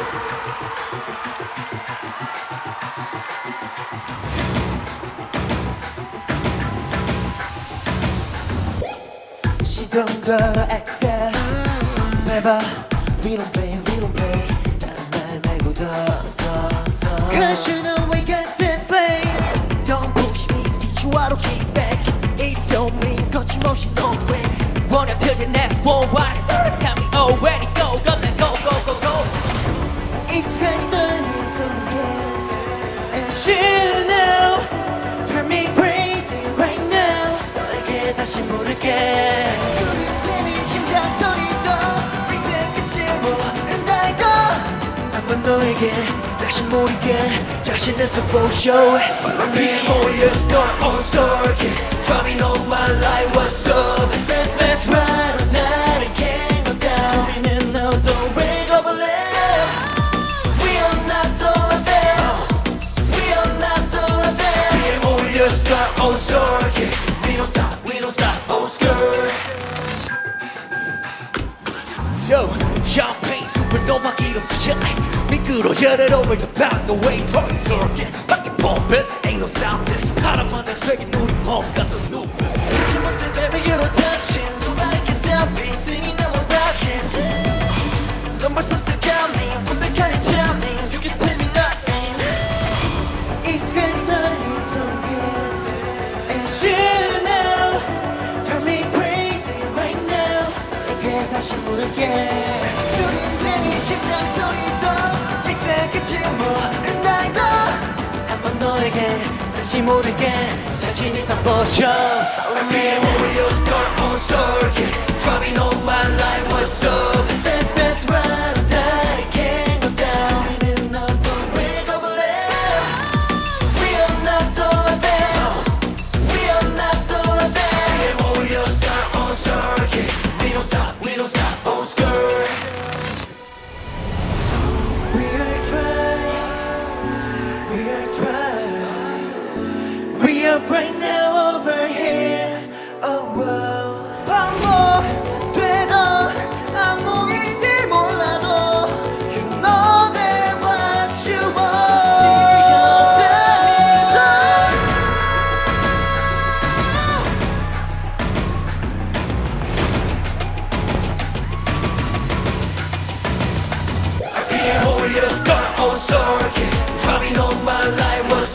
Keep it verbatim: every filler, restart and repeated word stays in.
She don't gotta excel. Never. We don't play, we don't play. 다른 말 말고 더, 더, 더. 'Cause you know we got that flame. Don't push me, teach you how to keep back. It's on me, 거침없이 no way. Run up to the next one, why? Tell me already, go, go, go, go, go, go. It's kind of so yes, and she know. Turn me crazy right now. 너에게 다시 모르게. 우리 심장 소리도. 너에게 다시 모르게 자신의 서포쇼 Follow me or you start on circuit. Tell me all my life what's up. Fast, fast, ride or die. I can't go down. 우리는 너도 wake up and live. We are not to level. We are not to level. Be or you start on circuit. We don't stop, we don't stop on skirt. Yo, champagne supernova 기름 칠. Get it over the back, the way turn circuit. Back and pump it, ain't no stop this. Hot on my neck, shaking new pumps, got the new. It's your monster, baby, you don't touch it. Nobody can stop me, singing now I'm rocking. Number something got me, when they can't tell me, you can tell me nothing. It's getting done, it's on this. And she now, turn me crazy right now. 내게 다시 모르게. 소리는 괜히 심장 소리도. 한번 너에게 다시 모르게 자신이 사포션 Follow me when you start on circuit. Try me know my life what's up. Fast, fast, ride or die. I can't go down. 우리는 너도 wake up and live. We are not to level. We are not to level. When you start on circuit. We don't stop, we don't stop on skirt. We are trying, we are trying. We are right now over here. Oh wow. 반복되던 악몽인지 몰라도 You know that what you want. 지겨워. I feel. Start on circuit. Try me know my life was